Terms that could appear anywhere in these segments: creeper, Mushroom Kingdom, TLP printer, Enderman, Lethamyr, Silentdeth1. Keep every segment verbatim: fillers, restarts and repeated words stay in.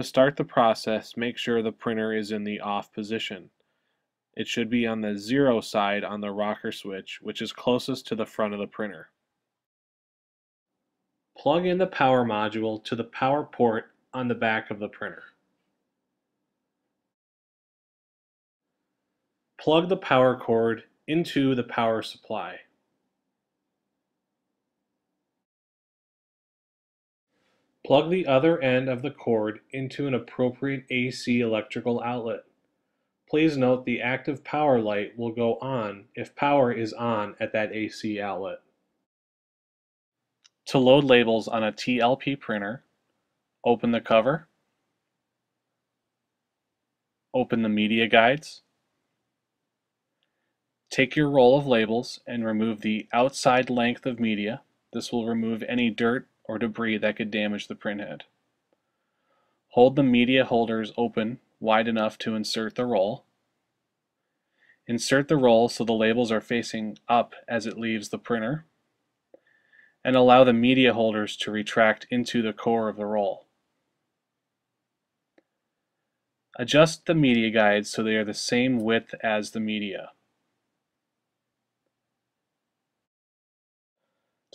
To start the process, make sure the printer is in the off position. It should be on the zero side on the rocker switch, which is closest to the front of the printer. Plug in the power module to the power port on the back of the printer. Plug the power cord into the power supply. Plug the other end of the cord into an appropriate A C electrical outlet. Please note the active power light will go on if power is on at that A C outlet. To load labels on a T L P printer, open the cover, open the media guides, take your roll of labels and remove the outside length of media. This will remove any dirt or debris that could damage the printhead. Hold the media holders open wide enough to insert the roll. Insert the roll so the labels are facing up as it leaves the printer, and allow the media holders to retract into the core of the roll. Adjust the media guides so they are the same width as the media.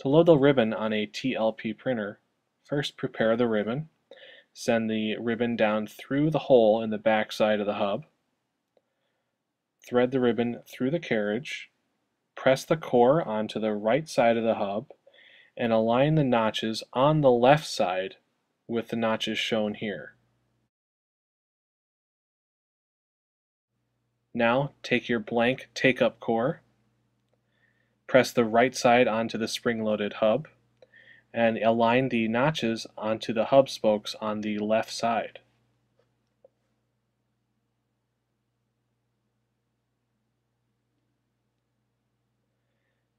To load the ribbon on a T L P printer, first prepare the ribbon. Send the ribbon down through the hole in the back side of the hub. Thread the ribbon through the carriage. Press the core onto the right side of the hub and align the notches on the left side with the notches shown here. Now take your blank take-up core. Press the right side onto the spring-loaded hub and align the notches onto the hub spokes on the left side.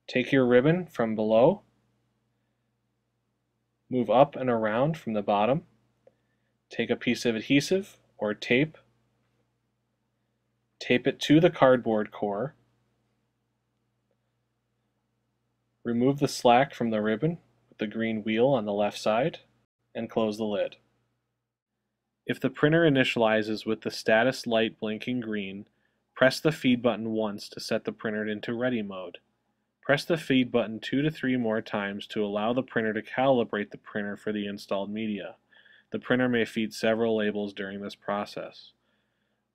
Take your ribbon from below, move up and around from the bottom, take a piece of adhesive or tape, tape it to the cardboard core, remove the slack from the ribbon with the green wheel on the left side, and close the lid. If the printer initializes with the status light blinking green, press the feed button once to set the printer into ready mode. Press the feed button two to three more times to allow the printer to calibrate the printer for the installed media. The printer may feed several labels during this process.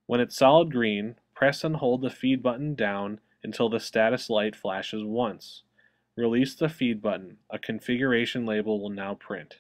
When it's solid green, press and hold the feed button down until the status light flashes once. Release the feed button. A configuration label will now print.